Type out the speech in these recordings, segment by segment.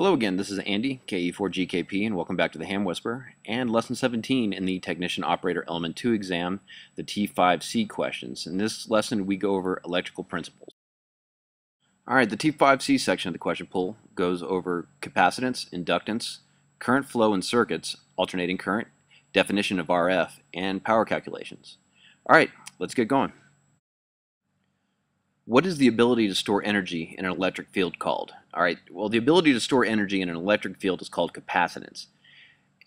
Hello again, this is Andy, KE4GKP, and welcome back to The Ham Whisperer and Lesson 17 in the Technician Operator Element 2 exam, the T5C questions. In this lesson, we go over electrical principles. Alright, the T5C section of the question pool goes over capacitance, inductance, current flow in circuits, alternating current, definition of RF, and power calculations. Alright, let's get going. What is the ability to store energy in an electric field called? All right, well, the ability to store energy in an electric field is called capacitance.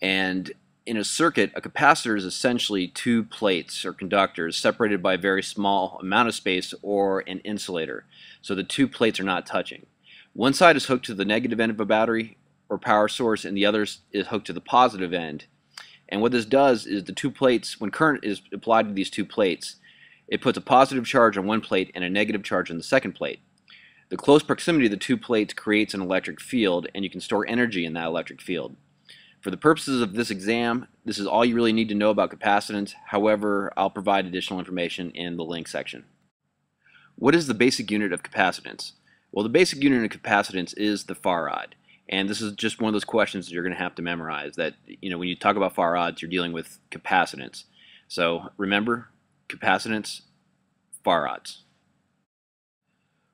And in a circuit, a capacitor is essentially two plates or conductors separated by a very small amount of space or an insulator. So the two plates are not touching. One side is hooked to the negative end of a battery or power source, and the other is hooked to the positive end. And what this does is the two plates, when current is applied to these two plates, it puts a positive charge on one plate and a negative charge on the second plate. The close proximity of the two plates creates an electric field, and you can store energy in that electric field. For the purposes of this exam, this is all you really need to know about capacitance. However, I'll provide additional information in the link section. What is the basic unit of capacitance? Well, the basic unit of capacitance is the farad. And this is just one of those questions that you're going to have to memorize, that, you know, when you talk about farads, you're dealing with capacitance. So remember, capacitance, farads.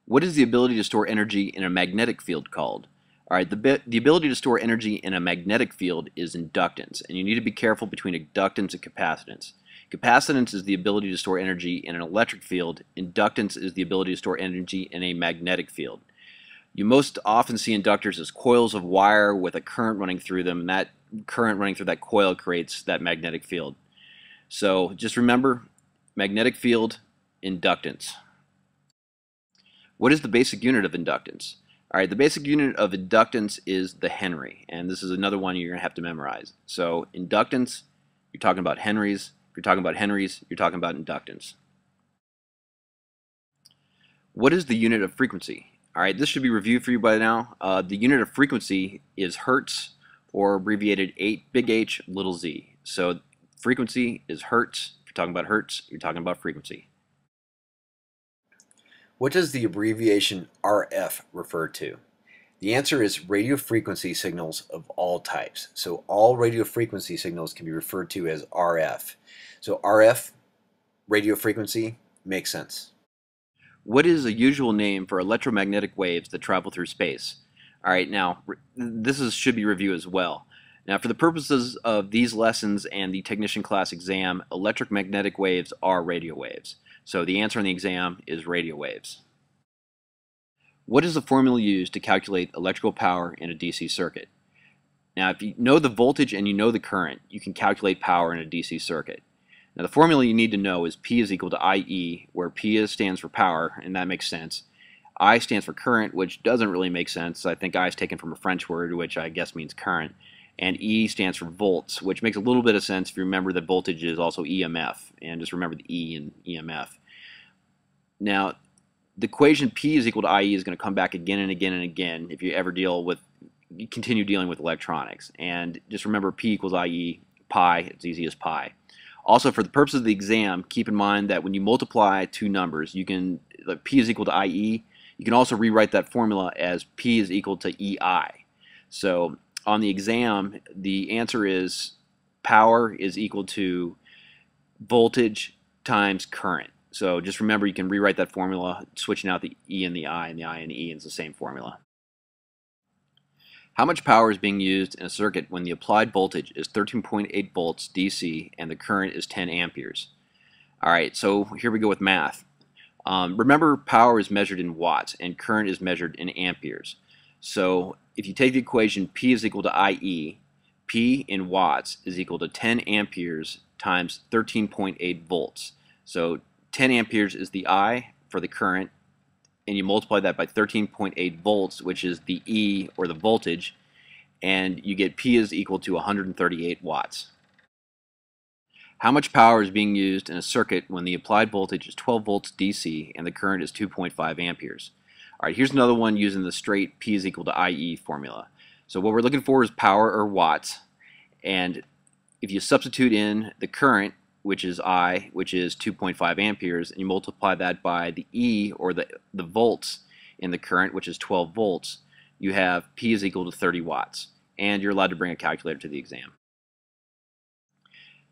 What is the ability to store energy in a magnetic field called? All right, the ability to store energy in a magnetic field is inductance, and you need to be careful between inductance and capacitance. Capacitance is the ability to store energy in an electric field. Inductance is the ability to store energy in a magnetic field. You most often see inductors as coils of wire with a current running through them, and that current running through that coil creates that magnetic field. So just remember, magnetic field, inductance. What is the basic unit of inductance? All right, the basic unit of inductance is the Henry, and this is another one you're going to have to memorize. So inductance, you're talking about Henrys. If you're talking about Henrys, you're talking about inductance. What is the unit of frequency? All right, this should be reviewed for you by now. The unit of frequency is hertz, or abbreviated big H, little z. So frequency is hertz. If you're talking about hertz, you're talking about frequency. What does the abbreviation RF refer to? The answer is radio frequency signals of all types. So all radio frequency signals can be referred to as RF. So RF, radio frequency, makes sense. What is a usual name for electromagnetic waves that travel through space? All right, now this should be reviewed as well. Now, for the purposes of these lessons and the technician class exam, electromagnetic waves are radio waves. So the answer on the exam is radio waves. What is the formula used to calculate electrical power in a DC circuit? Now, if you know the voltage and you know the current, you can calculate power in a DC circuit. Now, the formula you need to know is P is equal to IE, where P stands for power, and that makes sense. I stands for current, which doesn't really make sense. I think I is taken from a French word, which I guess means current. And E stands for volts, which makes a little bit of sense if you remember that voltage is also EMF, and just remember the E in EMF. Now, the equation P is equal to IE is going to come back again and again and again if you ever continue dealing with electronics. And just remember P equals IE, pi, it's easy as pi. Also, for the purpose of the exam, keep in mind that when you multiply two numbers, you can, like P is equal to IE, you can also rewrite that formula as P is equal to EI. So on the exam, the answer is power is equal to voltage times current. So just remember, you can rewrite that formula, switching out the E and the I, and the I and E is the same formula. How much power is being used in a circuit when the applied voltage is 13.8 volts DC and the current is 10 amperes? All right, so here we go with math. Remember, power is measured in watts and current is measured in amperes. So if you take the equation P is equal to IE, P in watts is equal to 10 amperes times 13.8 volts. So 10 amperes is the I for the current, and you multiply that by 13.8 volts, which is the E or the voltage, and you get P is equal to 138 watts. How much power is being used in a circuit when the applied voltage is 12 volts DC and the current is 2.5 amperes? All right, here's another one using the straight P is equal to IE formula. So what we're looking for is power or watts, and if you substitute in the current, which is I, which is 2.5 amperes, and you multiply that by the E or the volts in the current, which is 12 volts, you have P is equal to 30 watts, and you're allowed to bring a calculator to the exam.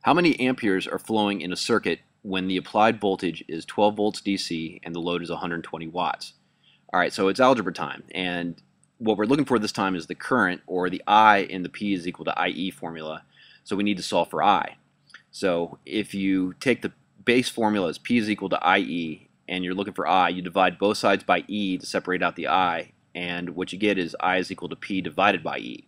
How many amperes are flowing in a circuit when the applied voltage is 12 volts DC and the load is 120 watts? All right, so it's algebra time, and what we're looking for this time is the current, or the I in the P is equal to IE formula, so we need to solve for I. So if you take the base formula as P is equal to IE, and you're looking for I, you divide both sides by E to separate out the I, and what you get is I is equal to P divided by E.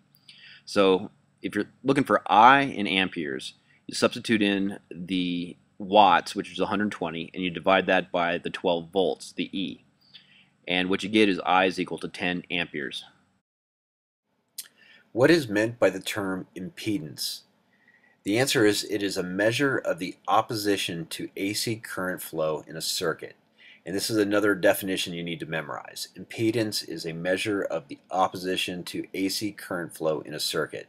So if you're looking for I in amperes, you substitute in the watts, which is 120, and you divide that by the 12 volts, the E. And what you get is I is equal to 10 amperes. What is meant by the term impedance? The answer is it is a measure of the opposition to AC current flow in a circuit. And this is another definition you need to memorize. Impedance is a measure of the opposition to AC current flow in a circuit.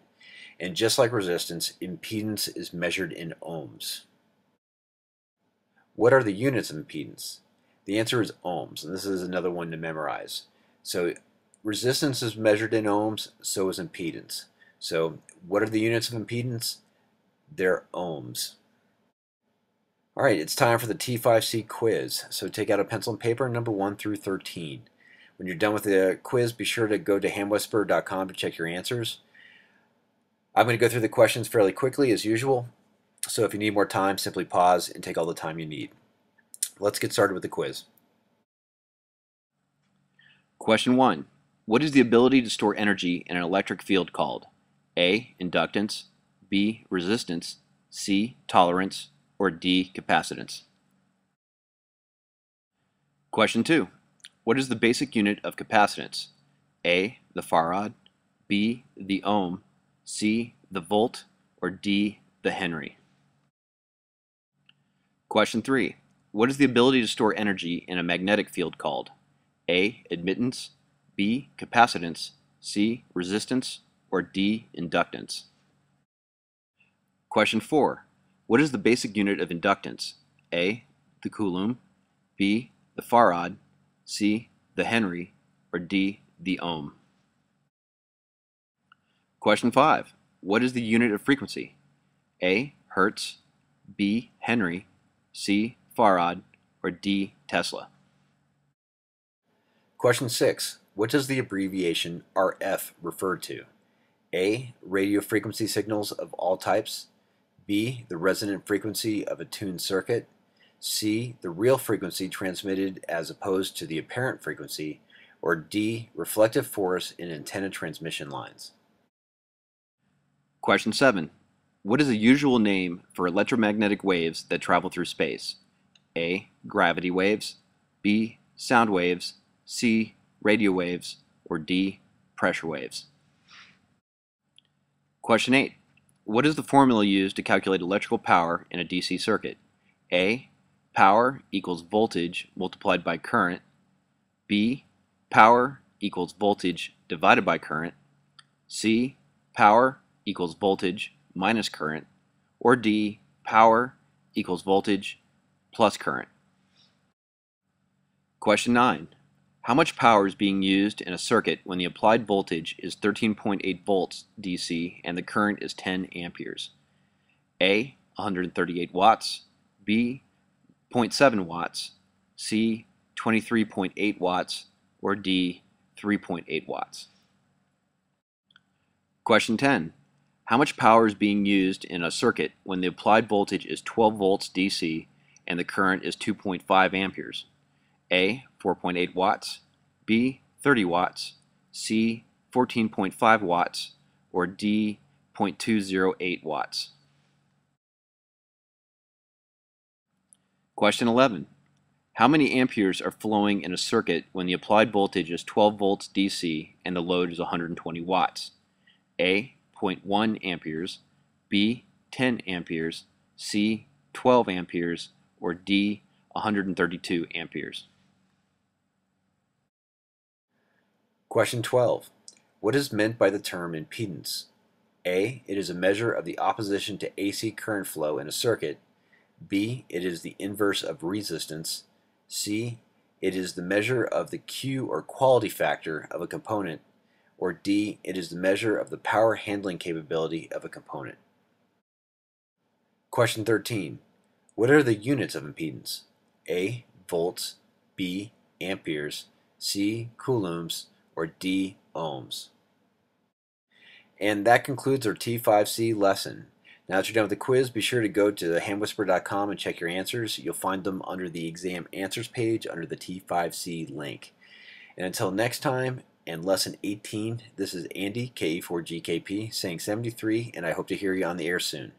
And just like resistance, impedance is measured in ohms. What are the units of impedance? The answer is ohms, and this is another one to memorize. So resistance is measured in ohms, so is impedance. So what are the units of impedance? They're ohms. All right, it's time for the T5C quiz. So take out a pencil and paper, number 1 through 13. When you're done with the quiz, be sure to go to hamwhisperer.com to check your answers. I'm going to go through the questions fairly quickly as usual, so if you need more time, simply pause and take all the time you need. Let's get started with the quiz. Question 1. What is the ability to store energy in an electric field called? A. Inductance, B. Resistance, C. Tolerance, or D. Capacitance? Question 2. What is the basic unit of capacitance? A. The farad, B. The ohm, C. The volt, or D. The henry? Question 3. What is the ability to store energy in a magnetic field called? A. Admittance, B. Capacitance, C. Resistance, or D. Inductance? Question 4. What is the basic unit of inductance? A. The coulomb, B. The farad, C. The henry, or D. The ohm? Question 5. What is the unit of frequency? A. Hertz, B. Henry, C. Farad, or D. Tesla? Question 6. What does the abbreviation RF refer to? A. Radio frequency signals of all types, B. The resonant frequency of a tuned circuit, C. The real frequency transmitted as opposed to the apparent frequency, or D. Reflective force in antenna transmission lines. Question 7. What is a usual name for electromagnetic waves that travel through space? A. Gravity waves, B. Sound waves, C. Radio waves, or D. Pressure waves? Question 8. What is the formula used to calculate electrical power in a DC circuit? A. Power equals voltage multiplied by current, B. Power equals voltage divided by current, C. Power equals voltage minus current, or D. Power equals voltage plus current. Question 9. How much power is being used in a circuit when the applied voltage is 13.8 volts DC and the current is 10 amperes? A. 138 watts, B. 0.7 watts, C. 23.8 watts, or D. 3.8 watts? Question 10. How much power is being used in a circuit when the applied voltage is 12 volts DC and the current is 2.5 amperes? A. 4.8 watts, B. 30 watts, C. 14.5 watts, or D. 0.208 watts? Question 11. How many amperes are flowing in a circuit when the applied voltage is 12 volts DC and the load is 120 watts? A. 0.1 amperes, B. 10 amperes, C. 12 amperes, or D. 132 amperes? Question 12. What is meant by the term impedance? A. It is a measure of the opposition to AC current flow in a circuit, B. It is the inverse of resistance, C. It is the measure of the Q or quality factor of a component, or D, it is the measure of the power handling capability of a component. Question 13. What are the units of impedance? A, volts, B, amperes, C, coulombs, or D, ohms. And that concludes our T5C lesson. Now that you're done with the quiz, be sure to go to hamwhisperer.com and check your answers. You'll find them under the exam answers page under the T5C link. And until next time, and lesson 18, this is Andy, KE4GKP, saying 73, and I hope to hear you on the air soon.